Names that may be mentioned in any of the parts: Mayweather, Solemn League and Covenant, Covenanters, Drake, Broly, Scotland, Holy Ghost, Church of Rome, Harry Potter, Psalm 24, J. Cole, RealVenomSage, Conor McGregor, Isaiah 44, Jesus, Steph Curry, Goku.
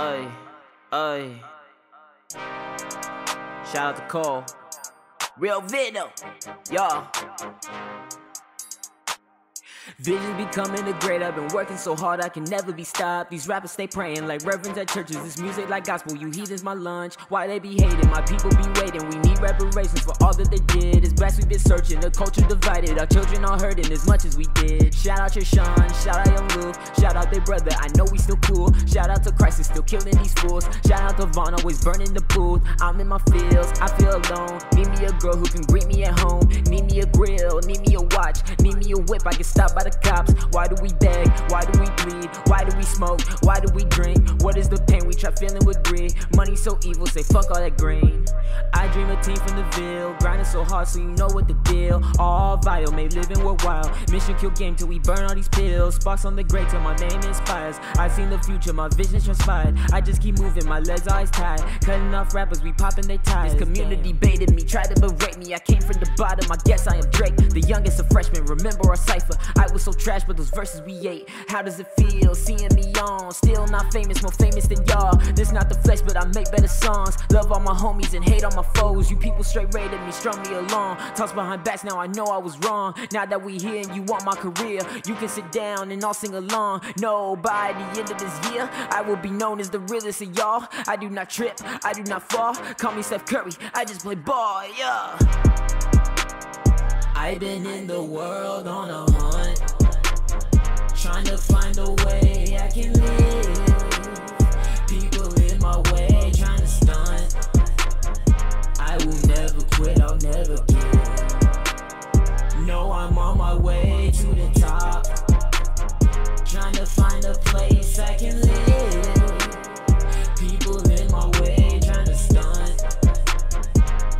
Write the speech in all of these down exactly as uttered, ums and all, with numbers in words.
Ay, ay. Shout out to Cole. RealVenom, y'all. Vision's becoming a great, I've been working so hard I can never be stopped. These rappers stay praying like reverends at churches. This music like gospel, you heathens my lunch. Why they be hating, my people be waiting. We need reparations for all that they did. It's blacks we've been searching, the culture divided. Our children are hurting as much as we did. Shout out to Sean, shout out Young Luke. Shout out they brother, I know we still cool. Shout out to Christ, is still killing these fools. Shout out to Vaughn, always burning the booth. I'm in my fields, I feel alone. Need me a girl who can greet me at home. Need me a grill, need me a watch. Need me a whip, I get stopped by the cops. Why do we beg? Why do we bleed? Why do we smoke? Why do we drink? What is the pain we try feeling with greed? Money so evil, say fuck all that green. I dream a team from the Ville, grinding so hard so you know what the deal. All vile, made living worthwhile. Mission kill game till we burn all these pills. Sparks on the gray till my name inspires. I seen the future, my vision transpired. I just keep moving, my legs always tied. Cutting off rappers, we popping their ties. This community baited me, tried to berate me. I came from the bottom, I guess I am Drake, the youngest of freshmen. Remember our cipher. I was so trash, but those verses we ate. How does it feel seeing me on? Still not famous, more famous than y'all. This not the flesh, but I make better songs. Love all my homies and hate all my foes. You people straight rated me, strung me along. Tossed behind backs, now I know I was wrong. Now that we here and you want my career, you can sit down and I'll sing along. No, by the end of this year, I will be known as the realest of y'all. I do not trip, I do not fall. Call me Steph Curry, I just play ball, yeah. I've been in the world on a hunt, trying to find a way I can live. People in my way trying to stunt. I will never quit, I'll never give. No, I'm on my way to the top, trying to find a place I can live. People in my way trying to stunt.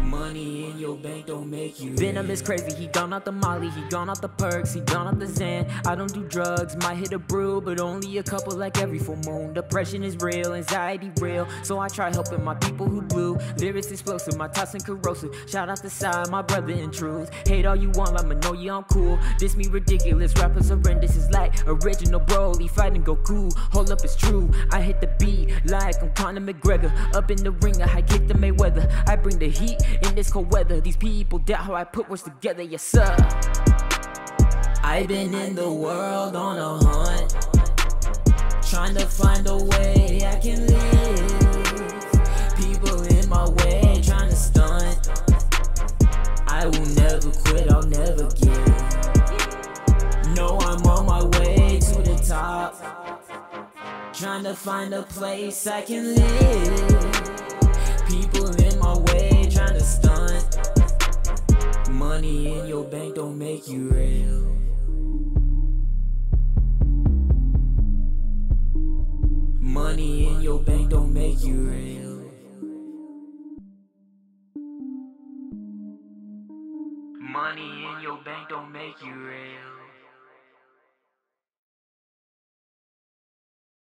Money in your bank don't make you. Venom is crazy, he gone out the molly, he gone out the perks, he gone out the Xan. I don't do drugs, might hit a brew, but only a couple like every full moon. Depression is real, anxiety real, so I try helping my people who blew. Lyrics explosive, my thoughts and corrosive. Shout out to Side, my brother in truth. Hate all you want, I'ma know you, I'm cool. This me ridiculous, rappers horrendous. It's like original Broly fighting Goku. Hold up, it's true, I hit the beat like I'm Conor McGregor. Up in the ring, I kick the Mayweather. I bring the heat in this cold weather. These people doubt how I put words together, yes sir. I've been in the world on a hunt, trying to find a way I can live. People in my way trying to stunt. I will never quit, I'll never give. No, I'm on my way to the top, trying to find a place I can live. People in my way trying to stunt. Money in your bank don't make you real. Money in your bank don't make you real. Money in your bank don't make you real.